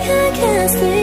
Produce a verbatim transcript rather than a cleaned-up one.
I can't sleep.